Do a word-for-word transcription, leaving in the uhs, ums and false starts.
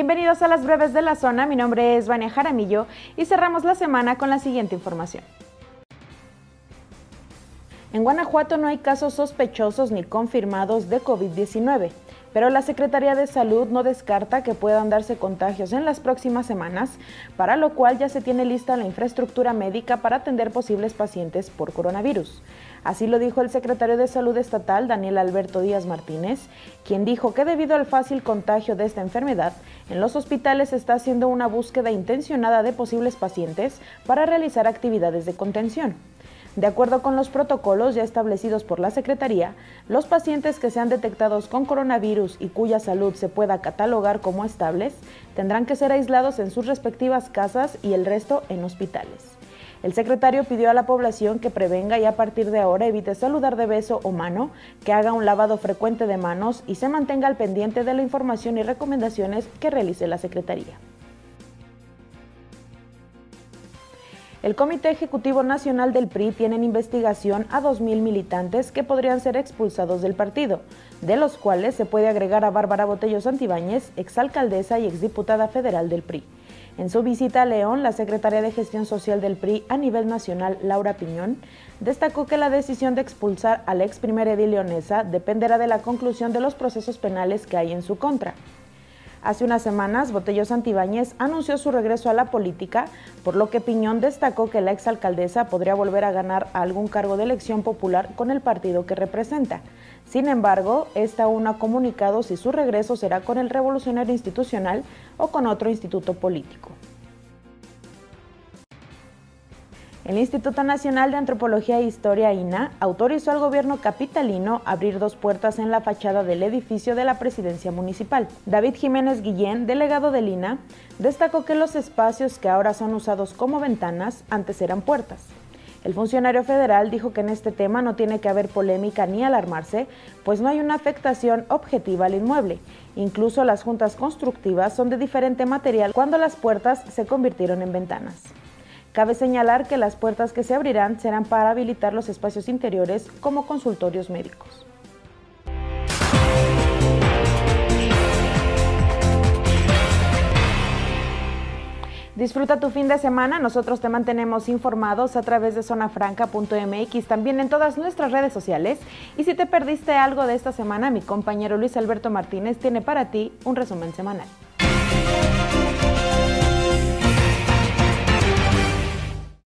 Bienvenidos a las Breves de la Zona, mi nombre es Vania Jaramillo y cerramos la semana con la siguiente información. En Guanajuato no hay casos sospechosos ni confirmados de COVID diecinueve, pero la Secretaría de Salud no descarta que puedan darse contagios en las próximas semanas, para lo cual ya se tiene lista la infraestructura médica para atender posibles pacientes por coronavirus. Así lo dijo el secretario de Salud Estatal, Daniel Alberto Díaz Martínez, quien dijo que debido al fácil contagio de esta enfermedad, en los hospitales se está haciendo una búsqueda intencionada de posibles pacientes para realizar actividades de contención. De acuerdo con los protocolos ya establecidos por la Secretaría, los pacientes que sean detectados con coronavirus y cuya salud se pueda catalogar como estables, tendrán que ser aislados en sus respectivas casas y el resto en hospitales. El secretario pidió a la población que prevenga y a partir de ahora evite saludar de beso o mano, que haga un lavado frecuente de manos y se mantenga al pendiente de la información y recomendaciones que realice la Secretaría. El Comité Ejecutivo Nacional del P R I tiene en investigación a dos mil militantes que podrían ser expulsados del partido, de los cuales se puede agregar a Bárbara Botello Santibáñez, exalcaldesa y exdiputada federal del P R I. En su visita a León, la secretaria de Gestión Social del P R I a nivel nacional, Laura Piñón, destacó que la decisión de expulsar a la ex primera edil leonesa dependerá de la conclusión de los procesos penales que hay en su contra. Hace unas semanas, Botello Santibáñez anunció su regreso a la política, por lo que Piñón destacó que la exalcaldesa podría volver a ganar algún cargo de elección popular con el partido que representa. Sin embargo, esta aún no ha comunicado si su regreso será con el Revolucionario Institucional o con otro instituto político. El Instituto Nacional de Antropología e Historia, I N A H, autorizó al gobierno capitalino abrir dos puertas en la fachada del edificio de la Presidencia Municipal. David Jiménez Guillén, delegado del I N A H, destacó que los espacios que ahora son usados como ventanas antes eran puertas. El funcionario federal dijo que en este tema no tiene que haber polémica ni alarmarse, pues no hay una afectación objetiva al inmueble. Incluso las juntas constructivas son de diferente material cuando las puertas se convirtieron en ventanas. Cabe señalar que las puertas que se abrirán serán para habilitar los espacios interiores como consultorios médicos. Disfruta tu fin de semana, nosotros te mantenemos informados a través de zona franca punto m x, también en todas nuestras redes sociales. Y si te perdiste algo de esta semana, mi compañero Luis Alberto Martínez tiene para ti un resumen semanal.